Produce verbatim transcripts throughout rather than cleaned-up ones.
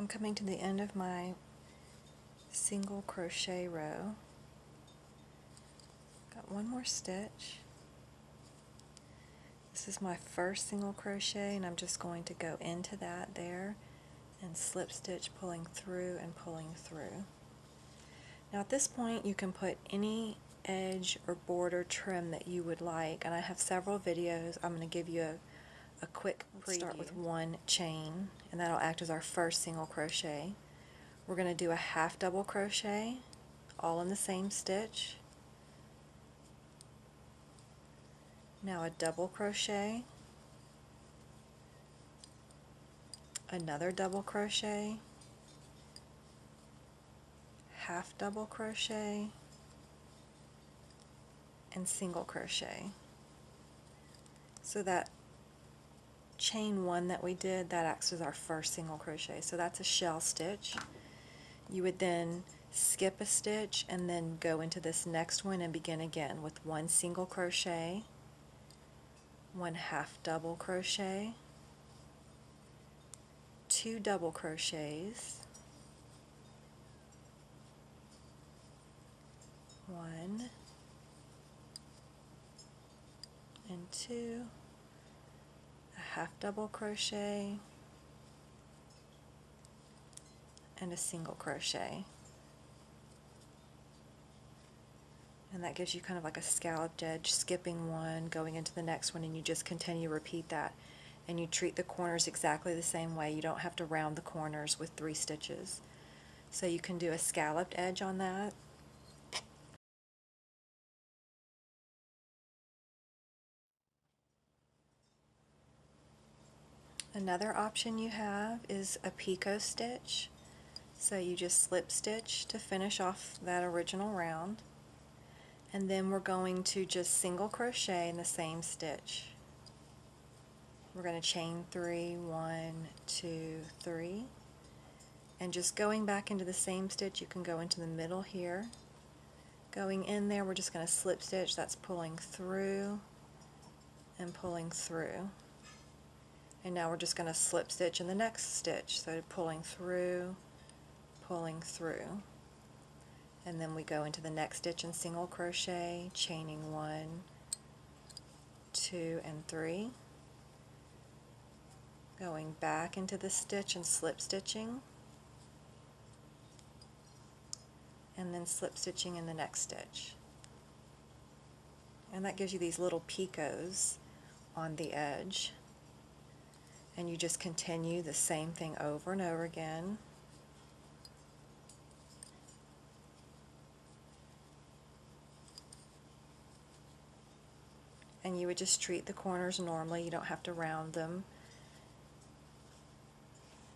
I'm coming to the end of my single crochet row. Got one more stitch. This is my first single crochet, and I'm just going to go into that there and slip stitch, pulling through and pulling through. Now at this point you can put any edge or border trim that you would like, and I have several videos. I'm going to give you a, a quick preview. Start with one chain, and that'll act as our first single crochet. We're going to do a half double crochet all in the same stitch. Now a double crochet, another double crochet, half double crochet, and single crochet. So that chain one that we did, that acts as our first single crochet. So that's a shell stitch. You would then skip a stitch and then go into this next one and begin again with one single crochet, one half double crochet, two double crochets, one and two, a half double crochet, and a single crochet. And that gives you kind of like a scalloped edge, skipping one, going into the next one, and you just continue to repeat that. And you treat the corners exactly the same way. You don't have to round the corners with three stitches. So you can do a scalloped edge on that. Another option you have is a picot stitch. So you just slip stitch to finish off that original round. And then we're going to just single crochet in the same stitch. We're going to chain three, one, two, three, and just going back into the same stitch. You can go into the middle here. Going in there, we're just going to slip stitch. That's pulling through and pulling through. And now we're just going to slip stitch in the next stitch. So pulling through, pulling through. And then we go into the next stitch and single crochet, chaining one, two, and three. Going back into the stitch and slip stitching, and then slip stitching in the next stitch. And that gives you these little picots on the edge. And you just continue the same thing over and over again. And you would just treat the corners normally. You don't have to round them.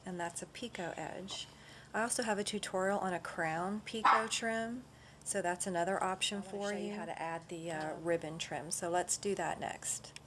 And that's a picot edge. I also have a tutorial on a crown picot trim, so that's another option for you. How to add the uh, ribbon trim. So let's do that next.